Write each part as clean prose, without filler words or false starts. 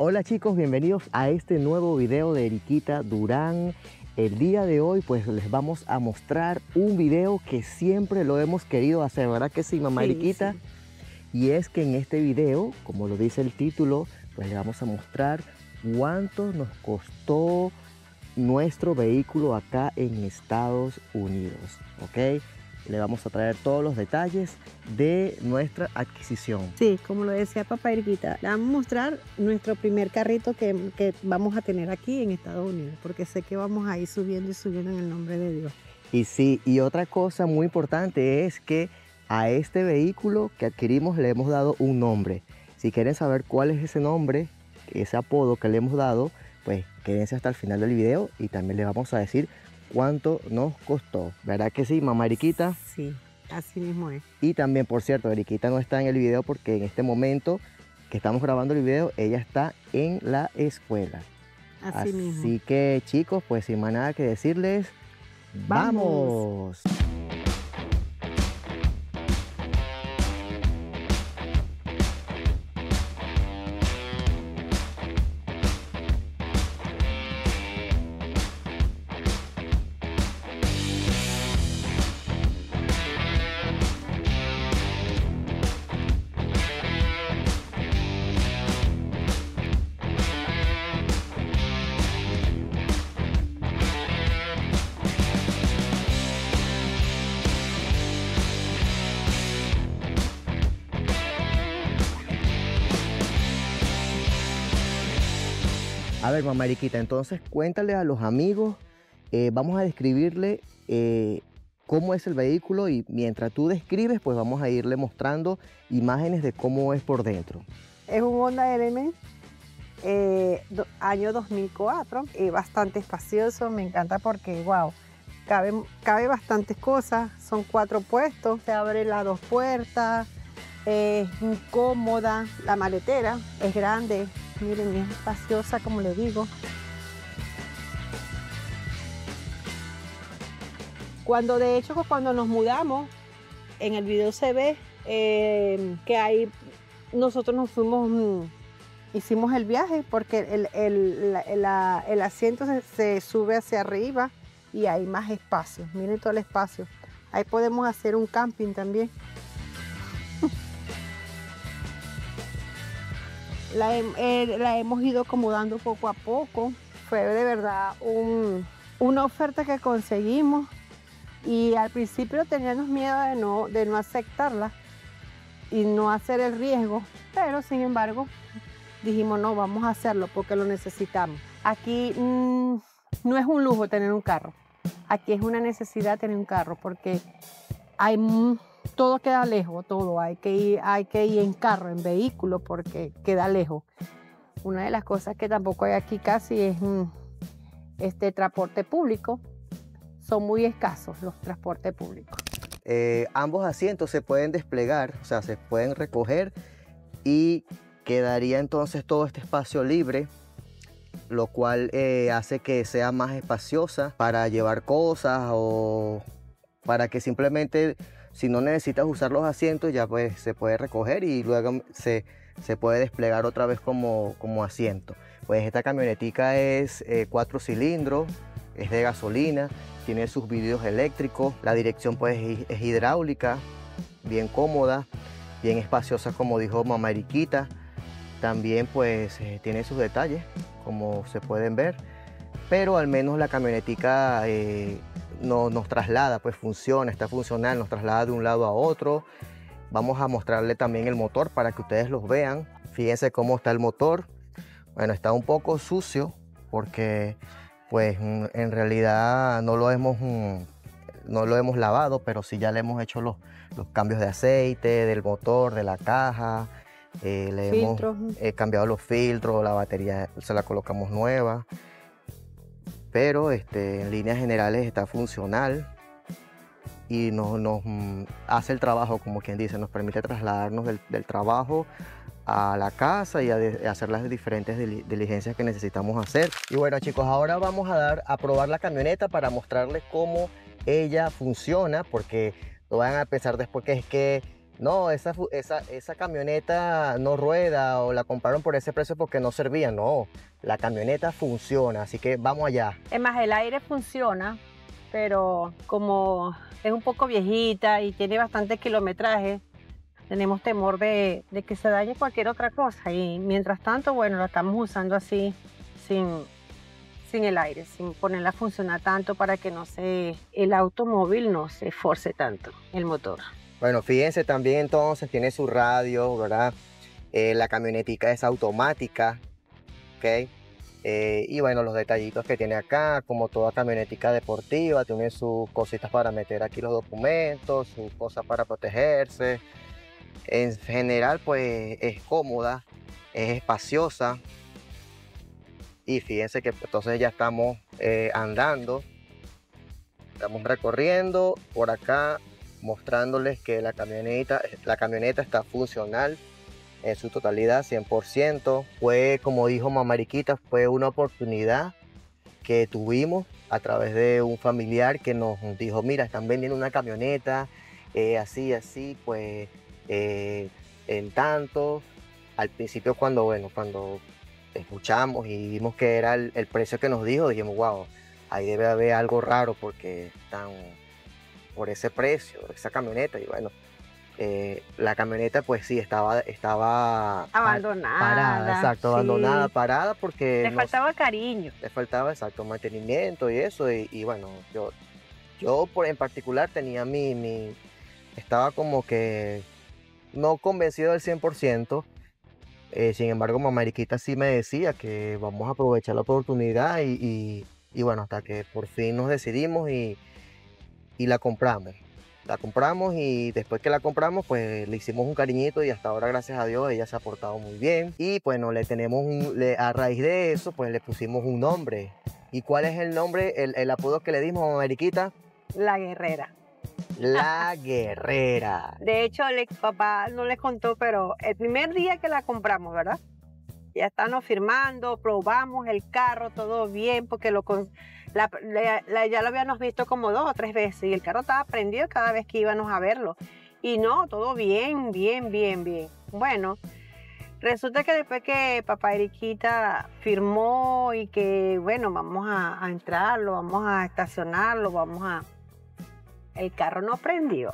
Hola chicos, bienvenidos a este nuevo video de Erikita Durán. El día de hoy pues les vamos a mostrar un video que siempre lo hemos querido hacer, ¿verdad que sí, mamá? Sí, Erikita. Sí. Y es que en este video, como lo dice el título, pues les vamos a mostrar cuánto nos costó nuestro vehículo acá en Estados Unidos, ¿ok? Le vamos a traer todos los detalles de nuestra adquisición. Sí, como lo decía papá Erikita, le vamos a mostrar nuestro primer carrito que vamos a tener aquí en Estados Unidos, porque sé que vamos a ir subiendo y subiendo en el nombre de Dios. Y sí, y otra cosa muy importante es que a este vehículo que adquirimos le hemos dado un nombre. Si quieren saber cuál es ese nombre, ese apodo que le hemos dado, pues quédense hasta el final del video y también les vamos a decir cuánto nos costó. ¿Verdad que sí, mamá Erikita? Sí, así mismo es. Y también, por cierto, Erikita no está en el video porque en este momento que estamos grabando el video, ella está en la escuela. Así mismo. Así que, chicos, pues sin más nada que decirles, ¡vamos! A ver, mamá Erikita, entonces cuéntale a los amigos, vamos a describirle cómo es el vehículo y mientras tú describes, pues vamos a irle mostrando imágenes de cómo es por dentro. Es un Honda Element año 2004, bastante espacioso, me encanta porque, wow, cabe bastantes cosas, son 4 puestos, se abre las 2 puertas, es muy cómoda, la maletera es grande. Miren, es espaciosa, como le digo. De hecho, cuando nos mudamos, en el video se ve que ahí nosotros nos fuimos, hicimos el viaje porque el asiento se sube hacia arriba y hay más espacio. Miren todo el espacio. Ahí podemos hacer un camping también. La hemos ido acomodando poco a poco. Fue de verdad una oferta que conseguimos y al principio teníamos miedo de no aceptarla y no hacer el riesgo, pero sin embargo dijimos no, vamos a hacerlo porque lo necesitamos. Aquí no es un lujo tener un carro, aquí es una necesidad tener un carro porque hay todo queda lejos, todo, hay que ir en carro, en vehículo, porque queda lejos. Una de las cosas que tampoco hay aquí casi es este transporte público. Son muy escasos los transportes públicos. Ambos asientos se pueden desplegar, o sea, se pueden recoger y quedaría entonces todo este espacio libre, lo cual hace que sea más espaciosa para llevar cosas o para que simplemente... Si no necesitas usar los asientos, ya pues se puede recoger y luego se puede desplegar otra vez como asiento. Pues esta camionetica es 4 cilindros, es de gasolina, tiene sus vidrios eléctricos, la dirección pues es hidráulica, bien cómoda, bien espaciosa como dijo mamá Erikita. También pues tiene sus detalles, como se pueden ver, pero al menos la camionetica... nos traslada, pues funciona, está funcional, nos traslada de un lado a otro. Vamos a mostrarle también el motor para que ustedes los vean. Fíjense cómo está el motor. Bueno, está un poco sucio porque pues en realidad no lo hemos lavado, pero sí ya le hemos hecho los cambios de aceite, del motor, de la caja. Le filtros. Hemos cambiado los filtros, la batería se la colocamos nueva. Pero en líneas generales está funcional y nos hace el trabajo, como quien dice, nos permite trasladarnos del trabajo a la casa y a hacer las diferentes diligencias que necesitamos hacer. Y bueno chicos, ahora vamos a probar la camioneta para mostrarles cómo ella funciona, porque lo van a pensar después que es que no, esa camioneta no rueda o la compraron por ese precio porque no servía. No, la camioneta funciona, así que vamos allá. Es más, el aire funciona, pero como es un poco viejita y tiene bastante kilometraje, tenemos temor de que se dañe cualquier otra cosa. Y mientras tanto, bueno, la estamos usando así, sin el aire, sin ponerla a funcionar tanto para que no se, el automóvil no se esforce tanto, el motor. Bueno, fíjense también entonces, tiene su radio, ¿verdad? La camionetica es automática, ¿ok? Y bueno, los detallitos que tiene acá, como toda camionetica deportiva, tiene sus cositas para meter aquí los documentos, sus cosas para protegerse. En general, pues es cómoda, es espaciosa. Y fíjense que entonces ya estamos andando, estamos recorriendo por acá, mostrándoles que la camioneta está funcional en su totalidad, 100%. Fue, como dijo mamá Erikita, fue una oportunidad que tuvimos a través de un familiar que nos dijo, mira, están vendiendo una camioneta, así, pues en tanto. Al principio cuando escuchamos y vimos que era el precio que nos dijo, dijimos, wow, ahí debe haber algo raro porque están por ese precio, esa camioneta. Y bueno, la camioneta pues sí, estaba abandonada, parada, exacto, sí. Abandonada, parada porque... Le faltaba cariño. Le faltaba, exacto, mantenimiento y eso. Y bueno, yo en particular tenía estaba como que no convencido del 100%. Sin embargo, mamá Erikita sí me decía que vamos a aprovechar la oportunidad y bueno, hasta que por fin nos decidimos y la compramos. La compramos y después que la compramos, pues le hicimos un cariñito y hasta ahora, gracias a Dios, ella se ha portado muy bien. Y bueno, a raíz de eso, pues le pusimos un nombre. ¿Y cuál es el nombre, el apodo que le dimos a mamá Erikita? La Guerrera. La Guerrera. De hecho, el papá no les contó, pero el primer día que la compramos, ¿verdad? Ya estábamos firmando, probamos el carro, todo bien, porque ya lo habíamos visto como 2 o 3 veces y el carro estaba prendido cada vez que íbamos a verlo. Y no, todo bien. Bueno, resulta que después que papá Erikita firmó y que, bueno, vamos a entrarlo, vamos a estacionarlo, el carro no prendió.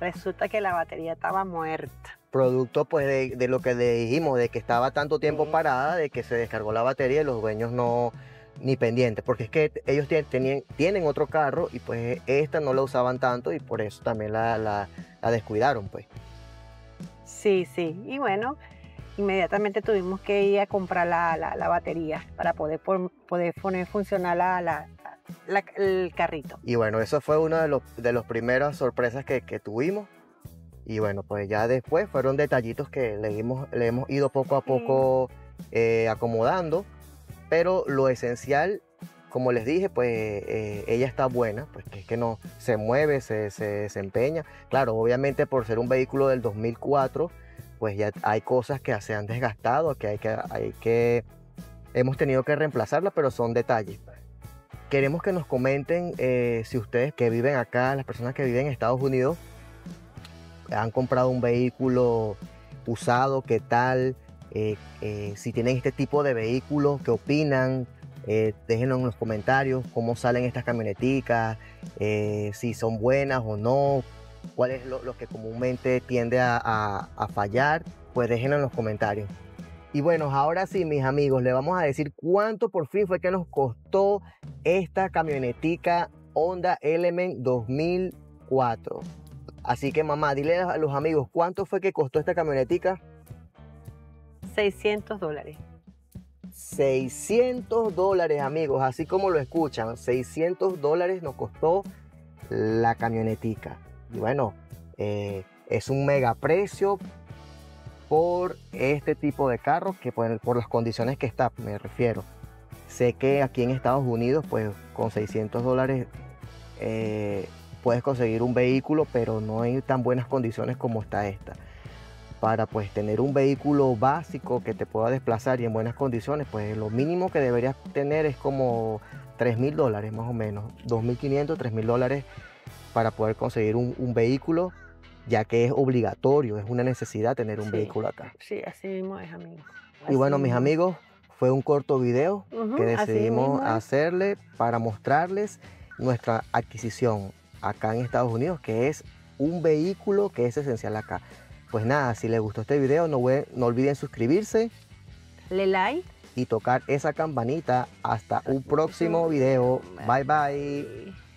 Resulta que la batería estaba muerta. Producto pues de lo que le dijimos, de que estaba tanto tiempo parada, de que se descargó la batería y los dueños no... ni pendientes, porque es que ellos tienen otro carro y pues esta no la usaban tanto y por eso también la descuidaron, pues. Sí, y bueno, inmediatamente tuvimos que ir a comprar la batería para poder poner funcional el carrito. Y bueno, eso fue una de las primeras sorpresas que tuvimos. Y bueno, pues ya después fueron detallitos que le hemos ido poco a poco acomodando. Pero lo esencial, como les dije, pues ella está buena, pues es que no se mueve, se desempeña. Claro, obviamente por ser un vehículo del 2004, pues ya hay cosas que se han desgastado, hemos tenido que reemplazarlas, pero son detalles. Queremos que nos comenten si ustedes que viven acá, las personas que viven en Estados Unidos, han comprado un vehículo usado, qué tal. Si tienen este tipo de vehículos, ¿qué opinan? Déjenos en los comentarios cómo salen estas camioneticas, si son buenas o no, cuál es lo que comúnmente tiende a fallar, pues déjenlo en los comentarios. Y bueno, ahora sí, mis amigos, le vamos a decir cuánto por fin fue que nos costó esta camionetica Honda Element 2004. Así que mamá, dile a los amigos, ¿cuánto fue que costó esta camionetica? $600. $600, amigos, así como lo escuchan, $600 nos costó la camionetica. Y bueno, es un mega precio por este tipo de carros, que por las condiciones que está, me refiero. Sé que aquí en Estados Unidos, pues con $600 puedes conseguir un vehículo, pero no en tan buenas condiciones como está esta. Para pues tener un vehículo básico que te pueda desplazar y en buenas condiciones, pues lo mínimo que deberías tener es como $3.000 más o menos, $2.500, $3.000 para poder conseguir un vehículo ya que es obligatorio, es una necesidad tener un vehículo acá. Sí, así mismo es, amigos. Y bueno, mis amigos, fue un corto video que decidimos hacerle para mostrarles nuestra adquisición acá en Estados Unidos, que es un vehículo que es esencial acá. Pues nada, si les gustó este video, no olviden suscribirse, le like y tocar esa campanita. Hasta un próximo video. Bye, bye.